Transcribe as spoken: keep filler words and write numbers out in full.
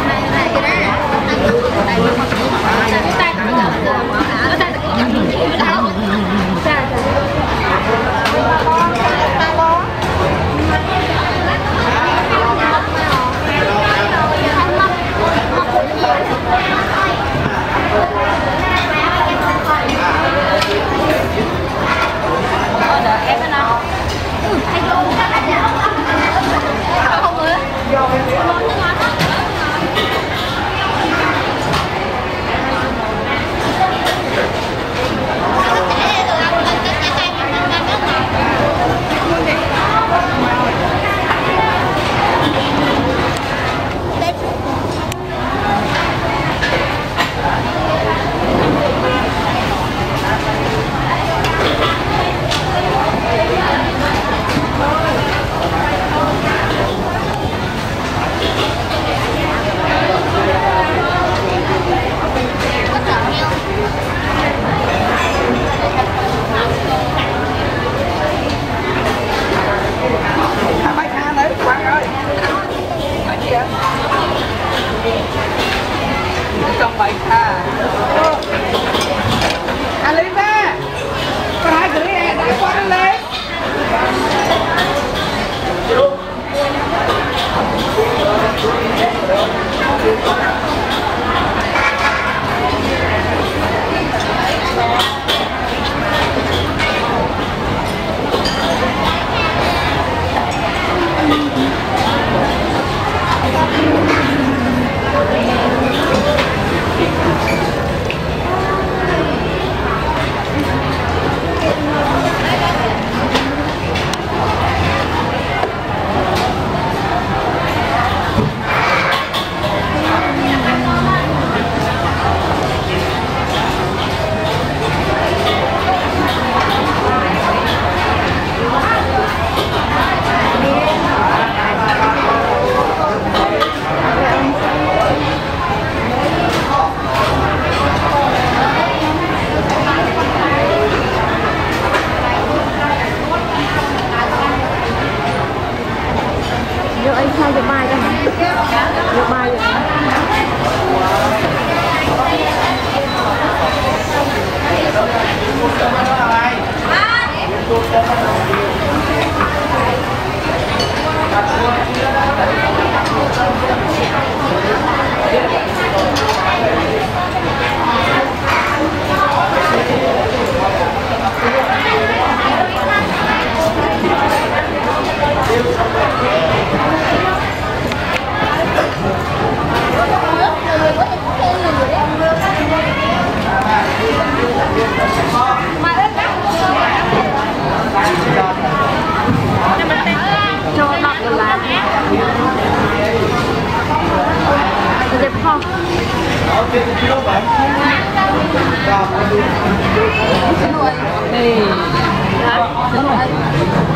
bỏ lỡ những video hấp dẫn.